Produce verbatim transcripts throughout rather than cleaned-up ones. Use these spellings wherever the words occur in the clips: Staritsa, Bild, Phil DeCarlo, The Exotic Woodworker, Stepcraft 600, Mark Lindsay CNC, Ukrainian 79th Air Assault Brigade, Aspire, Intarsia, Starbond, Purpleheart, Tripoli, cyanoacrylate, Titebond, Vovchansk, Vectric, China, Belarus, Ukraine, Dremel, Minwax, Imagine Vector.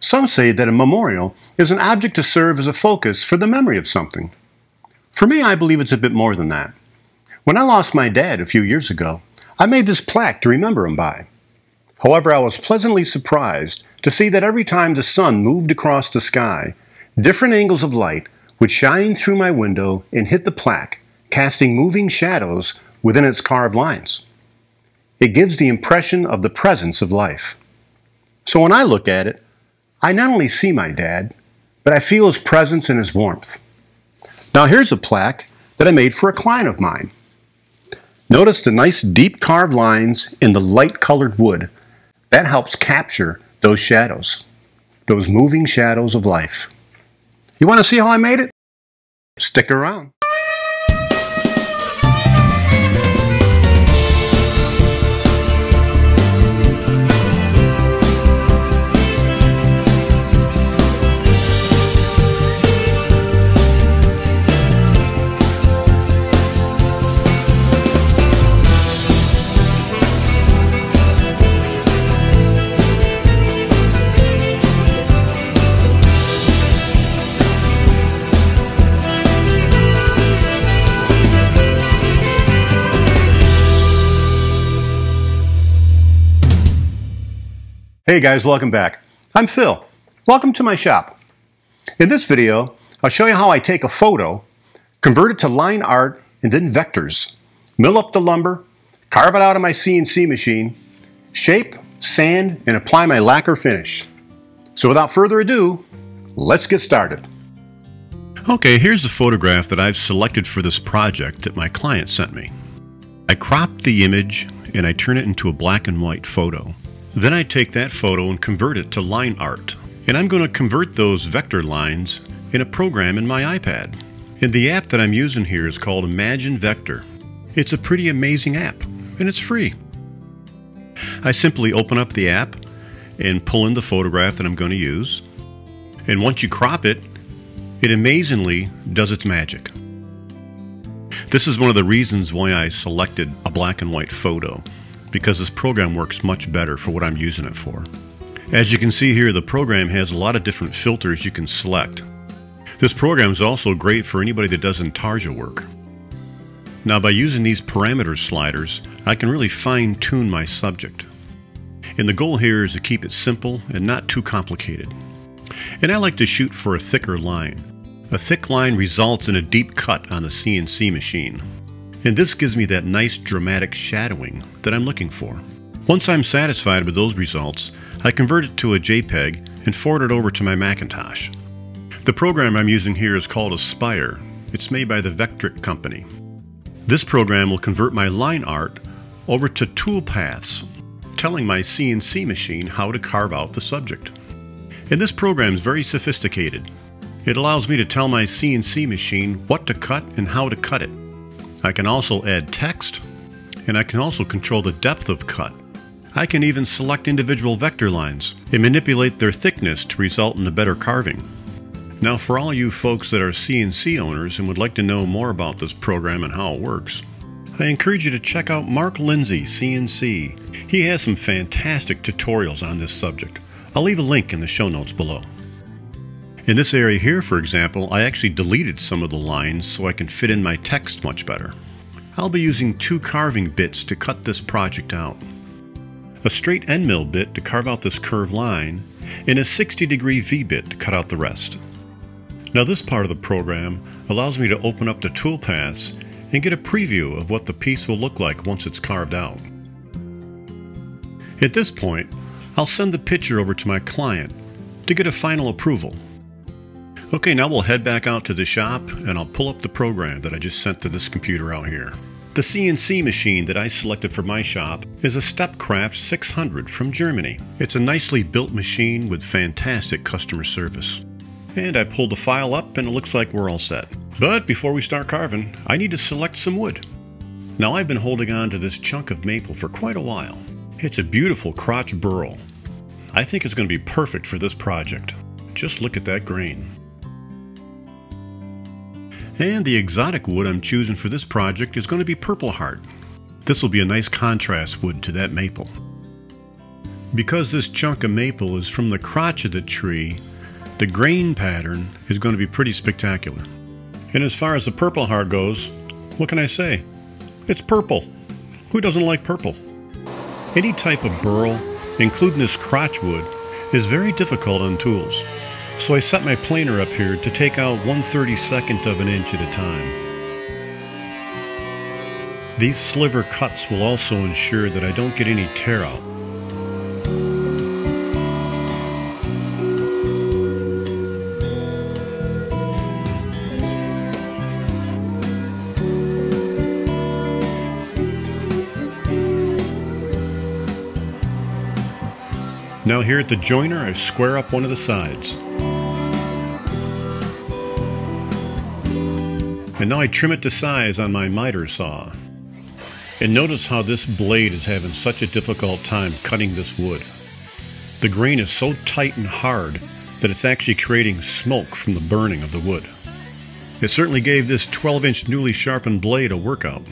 Some say that a memorial is an object to serve as a focus for the memory of something. For me, I believe it's a bit more than that. When I lost my dad a few years ago, I made this plaque to remember him by. However, I was pleasantly surprised to see that every time the sun moved across the sky, different angles of light would shine through my window and hit the plaque, casting moving shadows within its carved lines. It gives the impression of the presence of life. So when I look at it, I not only see my dad, but I feel his presence and his warmth. Now here's a plaque that I made for a client of mine. Notice the nice deep carved lines in the light colored wood. That helps capture those shadows, those moving shadows of life. You want to see how I made it? Stick around. Hey guys, welcome back. I'm Phil. Welcome to my shop. In this video, I'll show you how I take a photo, convert it to line art, and then vectors. Mill up the lumber, carve it out of my C N C machine, shape, sand, and apply my lacquer finish. So without further ado, let's get started. Okay, here's the photograph that I've selected for this project that my client sent me. I crop the image and I turn it into a black and white photo. Then I take that photo and convert it to line art. And I'm going to convert those vector lines in a program in my iPad. And the app that I'm using here is called Imagine Vector. It's a pretty amazing app, and it's free. I simply open up the app and pull in the photograph that I'm going to use. And once you crop it, it amazingly does its magic. This is one of the reasons why I selected a black and white photo, because this program works much better for what I'm using it for. As you can see here, the program has a lot of different filters you can select. This program is also great for anybody that does Intarsia work. Now by using these parameter sliders, I can really fine-tune my subject. And the goal here is to keep it simple and not too complicated. And I like to shoot for a thicker line. A thick line results in a deep cut on the C N C machine. And this gives me that nice dramatic shadowing that I'm looking for. Once I'm satisfied with those results, I convert it to a JPEG and forward it over to my Macintosh. The program I'm using here is called Aspire. It's made by the Vectric company. This program will convert my line art over to toolpaths, telling my C N C machine how to carve out the subject. And this program is very sophisticated. It allows me to tell my C N C machine what to cut and how to cut it. I can also add text, and I can also control the depth of cut. I can even select individual vector lines and manipulate their thickness to result in a better carving. Now for all you folks that are C N C owners and would like to know more about this program and how it works, I encourage you to check out Mark Lindsay C N C. He has some fantastic tutorials on this subject. I'll leave a link in the show notes below. In this area here, for example, I actually deleted some of the lines so I can fit in my text much better. I'll be using two carving bits to cut this project out. A straight end mill bit to carve out this curved line, and a sixty degree V bit to cut out the rest. Now this part of the program allows me to open up the toolpaths and get a preview of what the piece will look like once it's carved out. At this point, I'll send the picture over to my client to get a final approval. Okay, now we'll head back out to the shop and I'll pull up the program that I just sent to this computer out here. The C N C machine that I selected for my shop is a Stepcraft six hundred from Germany. It's a nicely built machine with fantastic customer service. And I pulled the file up and it looks like we're all set. But before we start carving, I need to select some wood. Now I've been holding on to this chunk of maple for quite a while. It's a beautiful crotch burl. I think it's going to be perfect for this project. Just look at that grain. And the exotic wood I'm choosing for this project is going to be Purpleheart. This will be a nice contrast wood to that maple. Because this chunk of maple is from the crotch of the tree, the grain pattern is going to be pretty spectacular. And as far as the Purpleheart goes, what can I say? It's purple. Who doesn't like purple? Any type of burl, including this crotch wood, is very difficult on tools. So I set my planer up here to take out one thirty-second of an inch at a time. These sliver cuts will also ensure that I don't get any tear out. Now here at the joiner, I square up one of the sides. And now I trim it to size on my miter saw. And notice how this blade is having such a difficult time cutting this wood. The grain is so tight and hard that it's actually creating smoke from the burning of the wood. It certainly gave this twelve inch newly sharpened blade a workout.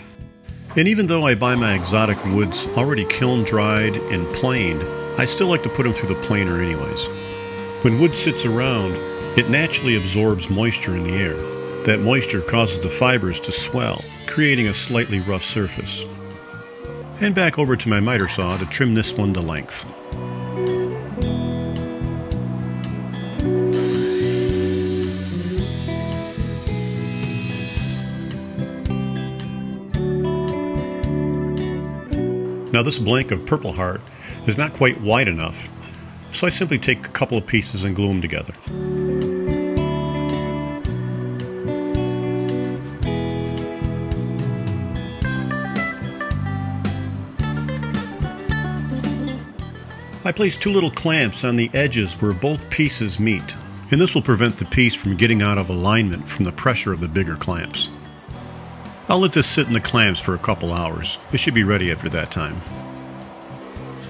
And even though I buy my exotic woods already kiln dried and planed, I still like to put them through the planer anyways. When wood sits around, it naturally absorbs moisture in the air. That moisture causes the fibers to swell, creating a slightly rough surface. And back over to my miter saw to trim this one to length. Now this blank of Purpleheart is not quite wide enough, so I simply take a couple of pieces and glue them together. I place two little clamps on the edges where both pieces meet, and this will prevent the piece from getting out of alignment from the pressure of the bigger clamps. I'll let this sit in the clamps for a couple hours. It should be ready after that time.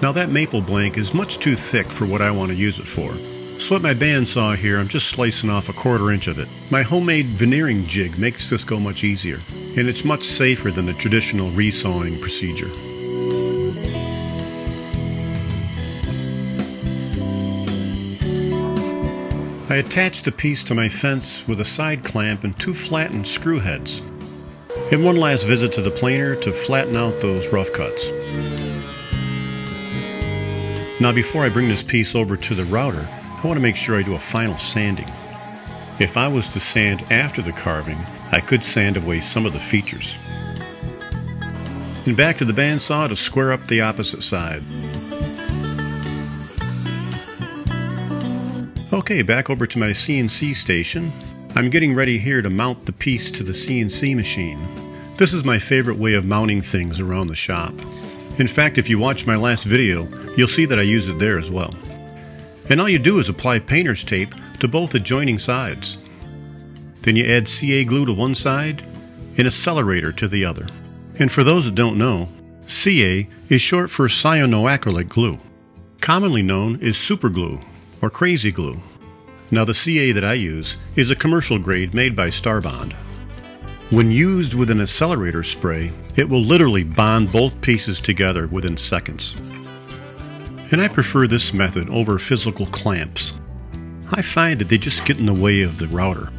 Now that maple blank is much too thick for what I want to use it for. So at my bandsaw here, I'm just slicing off a quarter inch of it. My homemade veneering jig makes this go much easier, and it's much safer than the traditional resawing procedure. I attached the piece to my fence with a side clamp and two flattened screw heads. And one last visit to the planer to flatten out those rough cuts. Now before I bring this piece over to the router, I want to make sure I do a final sanding. If I was to sand after the carving, I could sand away some of the features. And back to the bandsaw to square up the opposite side. Okay, back over to my C N C station. I'm getting ready here to mount the piece to the C N C machine. This is my favorite way of mounting things around the shop. In fact, if you watch my last video, you'll see that I used it there as well. And all you do is apply painter's tape to both adjoining sides. Then you add C A glue to one side and accelerator to the other. And for those that don't know, C A is short for cyanoacrylate glue, commonly known as super glue or crazy glue. Now the C A that I use is a commercial grade made by Starbond. When used with an accelerator spray, it will literally bond both pieces together within seconds. And I prefer this method over physical clamps. I find that they just get in the way of the router.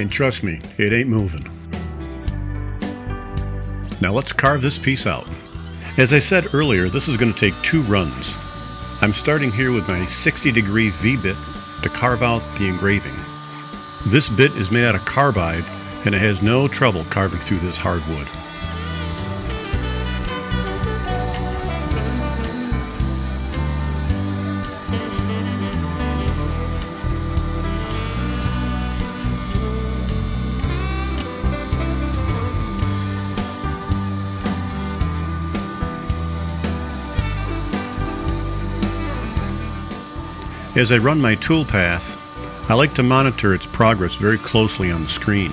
And trust me, it ain't moving. Now let's carve this piece out. As I said earlier, this is going to take two runs. I'm starting here with my sixty degree V-bit to carve out the engraving. This bit is made out of carbide and it has no trouble carving through this hardwood. As I run my toolpath, I like to monitor its progress very closely on the screen.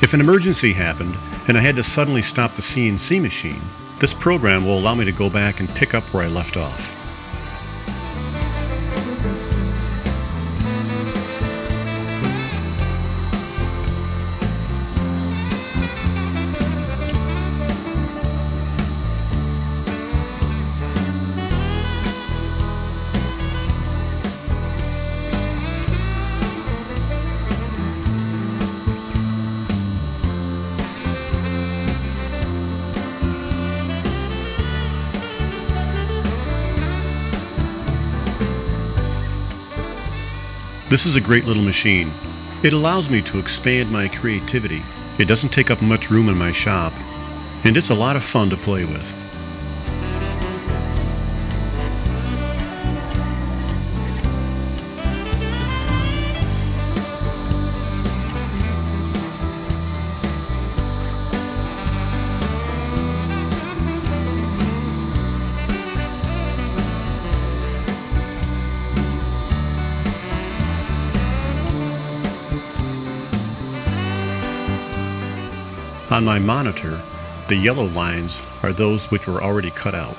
If an emergency happened and I had to suddenly stop the C N C machine, this program will allow me to go back and pick up where I left off. This is a great little machine. It allows me to expand my creativity. It doesn't take up much room in my shop, and it's a lot of fun to play with. On my monitor, the yellow lines are those which were already cut out.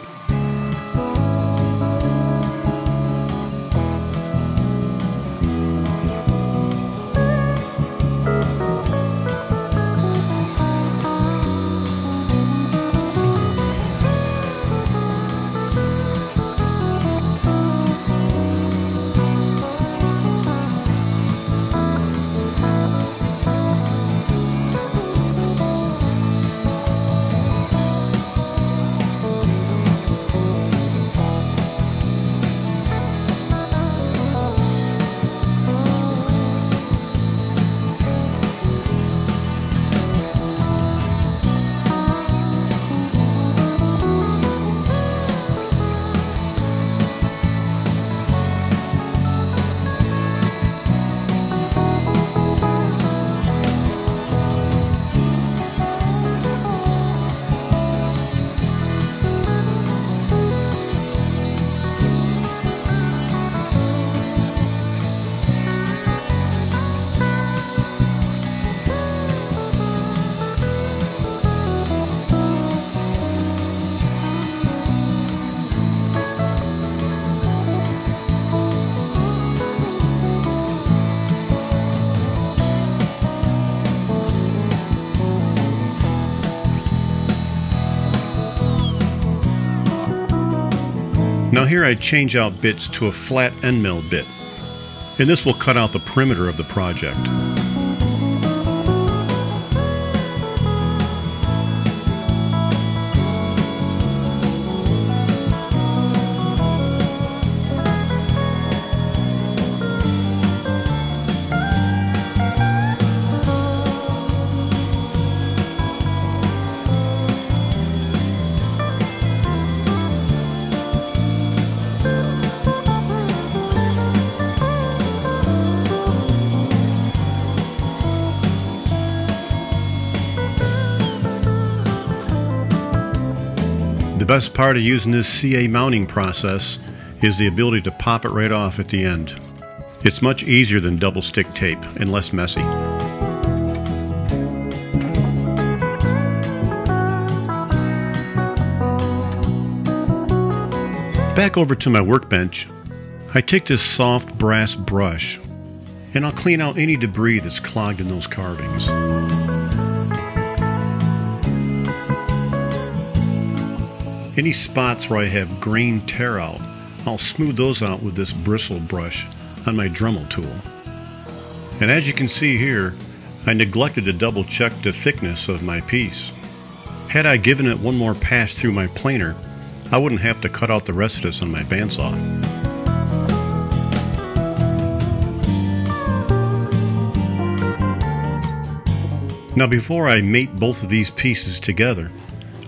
Now here I change out bits to a flat end mill bit, and this will cut out the perimeter of the project. The best part of using this C A mounting process is the ability to pop it right off at the end. It's much easier than double stick tape and less messy. Back over to my workbench, I take this soft brass brush and I'll clean out any debris that's clogged in those carvings. Any spots where I have grain tear out, I'll smooth those out with this bristle brush on my Dremel tool. And as you can see here, I neglected to double check the thickness of my piece. Had I given it one more pass through my planer, I wouldn't have to cut out the rest of this on my bandsaw. Now before I mate both of these pieces together,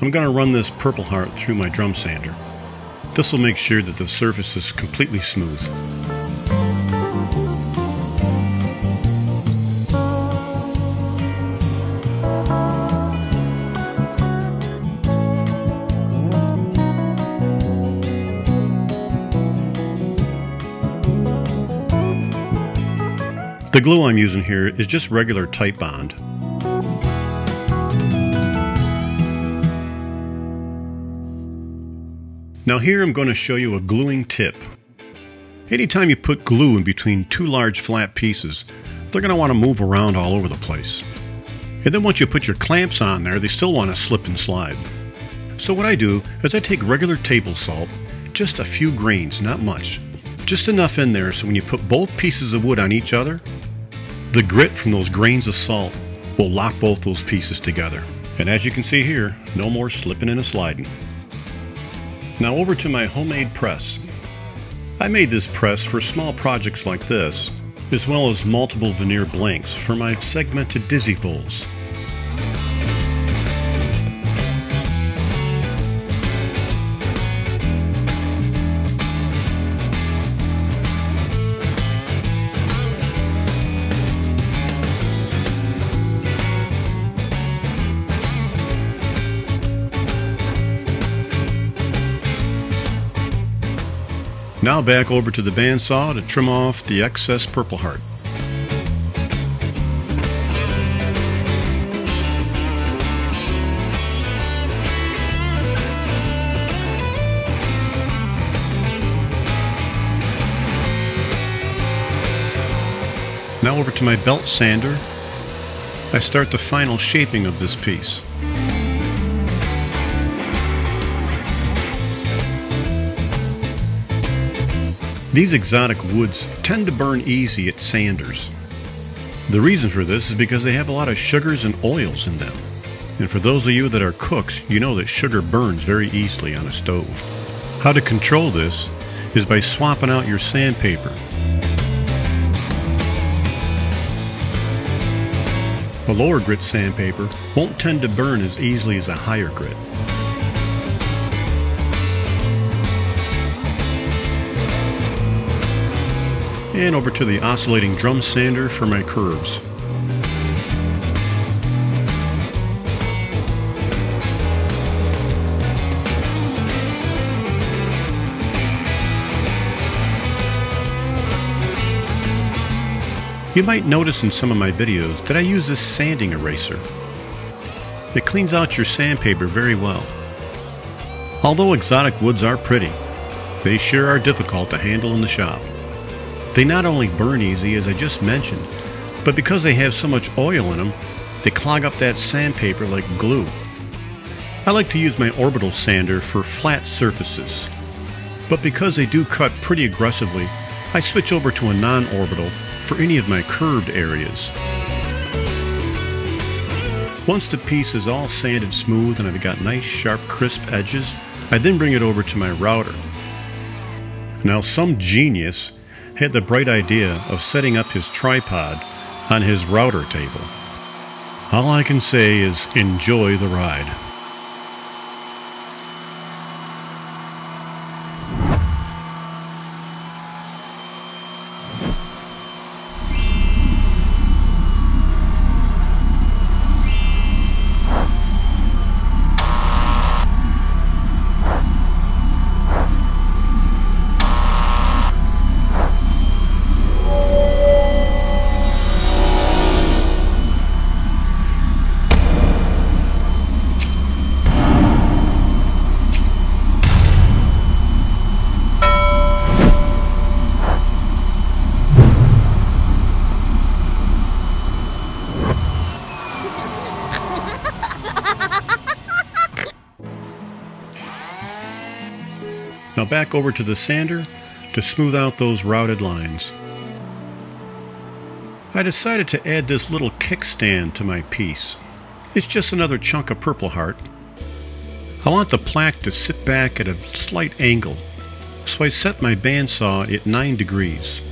I'm going to run this Purpleheart through my drum sander. This will make sure that the surface is completely smooth. The glue I'm using here is just regular Titebond. Now here I'm going to show you a gluing tip. Anytime you put glue in between two large flat pieces, they're going to want to move around all over the place. And then once you put your clamps on there, they still want to slip and slide. So what I do is I take regular table salt, just a few grains, not much, just enough in there so when you put both pieces of wood on each other, the grit from those grains of salt will lock both those pieces together. And as you can see here, no more slipping and a sliding. Now over to my homemade press. I made this press for small projects like this, as well as multiple veneer blanks for my segmented dizzy bowls. Now back over to the bandsaw to trim off the excess Purpleheart. Now over to my belt sander. I start the final shaping of this piece. These exotic woods tend to burn easy at sanders. The reason for this is because they have a lot of sugars and oils in them. And for those of you that are cooks, you know that sugar burns very easily on a stove. How to control this is by swapping out your sandpaper. A lower grit sandpaper won't tend to burn as easily as a higher grit. And over to the oscillating drum sander for my curves. You might notice in some of my videos that I use this sanding eraser. It cleans out your sandpaper very well. Although exotic woods are pretty, they sure are difficult to handle in the shop. They not only burn easy, as I just mentioned, but because they have so much oil in them, they clog up that sandpaper like glue. I like to use my orbital sander for flat surfaces, but because they do cut pretty aggressively, I switch over to a non-orbital for any of my curved areas. Once the piece is all sanded smooth and I've got nice, sharp, crisp edges, I then bring it over to my router. Now, some genius had the bright idea of setting up his tripod on his router table. All I can say is enjoy the ride. Now back over to the sander to smooth out those routed lines. I decided to add this little kickstand to my piece. It's just another chunk of Purpleheart. I want the plaque to sit back at a slight angle, so I set my bandsaw at nine degrees.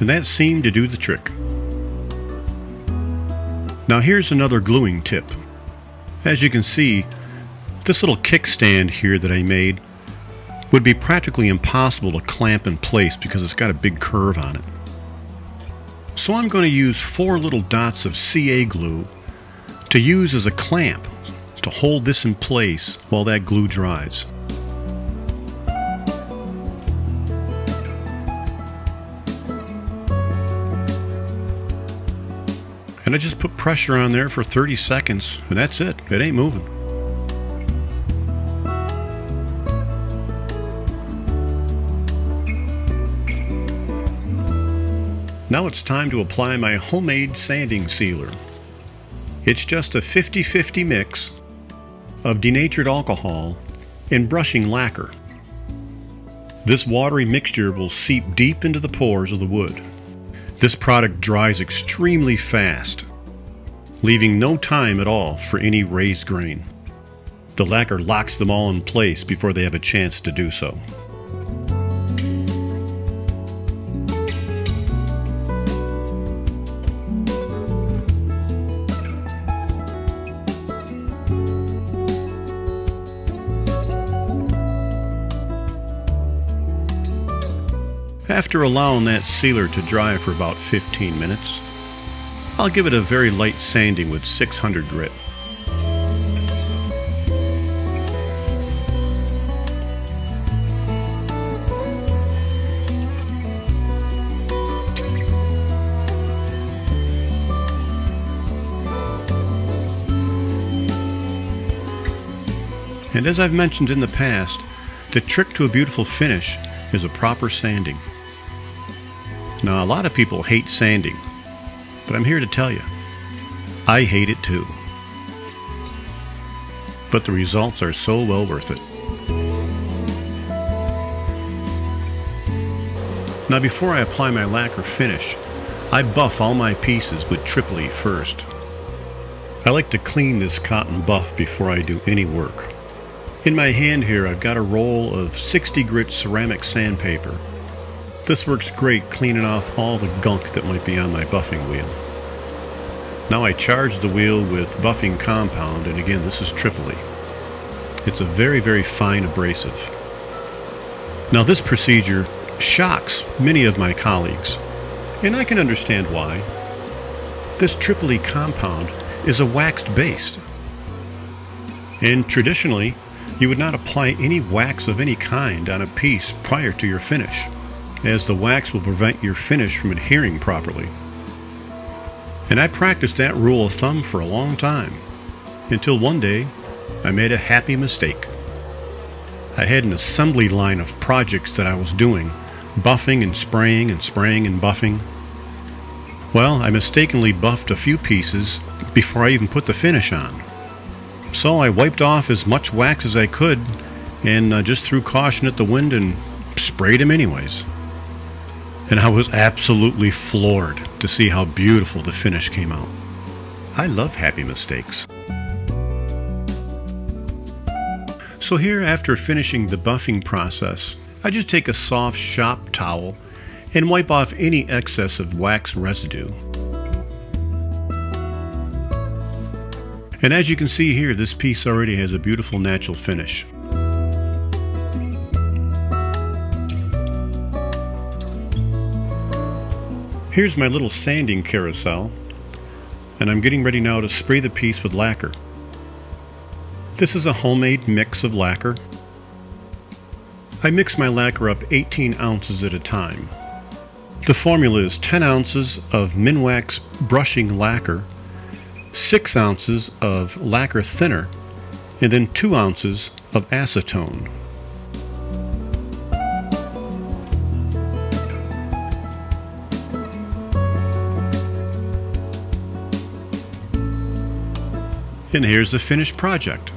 And that seemed to do the trick. Now here's another gluing tip. As you can see, this little kickstand here that I made would be practically impossible to clamp in place because it's got a big curve on it. So I'm going to use four little dots of C A glue to use as a clamp to hold this in place while that glue dries. And I just put pressure on there for thirty seconds, and that's it. It ain't moving. Now it's time to apply my homemade sanding sealer. It's just a fifty fifty mix of denatured alcohol and brushing lacquer. This watery mixture will seep deep into the pores of the wood. This product dries extremely fast, leaving no time at all for any raised grain. The lacquer locks them all in place before they have a chance to do so. After allowing that sealer to dry for about fifteen minutes, I'll give it a very light sanding with six hundred grit. And as I've mentioned in the past, the trick to a beautiful finish is a proper sanding. Now, a lot of people hate sanding, but I'm here to tell you, I hate it too. But the results are so well worth it. Now, before I apply my lacquer finish, I buff all my pieces with Tripoli first. I like to clean this cotton buff before I do any work. In my hand here, I've got a roll of sixty grit ceramic sandpaper. This works great cleaning off all the gunk that might be on my buffing wheel. Now I charge the wheel with buffing compound, and again, this is Tripoli. It's a very, very fine abrasive. Now this procedure shocks many of my colleagues, and I can understand why. This Tripoli compound is a waxed base, and traditionally, you would not apply any wax of any kind on a piece prior to your finish, as the wax will prevent your finish from adhering properly. And I practiced that rule of thumb for a long time, until one day I made a happy mistake. I had an assembly line of projects that I was doing, buffing and spraying and spraying and buffing. Well, I mistakenly buffed a few pieces before I even put the finish on. So I wiped off as much wax as I could, and uh, just threw caution at the wind and sprayed them anyways. And I was absolutely floored to see how beautiful the finish came out. I love happy mistakes. So here, after finishing the buffing process, I just take a soft shop towel and wipe off any excess of wax residue. And as you can see here, this piece already has a beautiful natural finish. Here's my little sanding carousel, and I'm getting ready now to spray the piece with lacquer. This is a homemade mix of lacquer. I mix my lacquer up eighteen ounces at a time. The formula is ten ounces of Minwax brushing lacquer, six ounces of lacquer thinner, and then two ounces of acetone. And here's the finished project.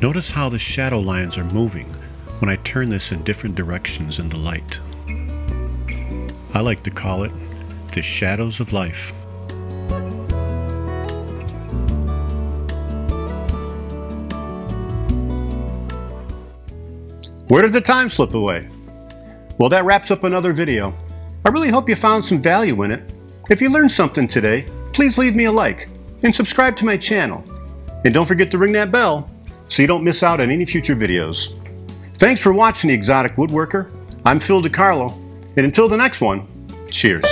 Notice how the shadow lines are moving when I turn this in different directions in the light. I like to call it the shadows of life. Where did the time slip away? Well, that wraps up another video. I really hope you found some value in it. If you learned something today, please leave me a like and subscribe to my channel. And don't forget to ring that bell so you don't miss out on any future videos. Thanks for watching The Exotic Woodworker. I'm Phil DeCarlo, and until the next one, cheers.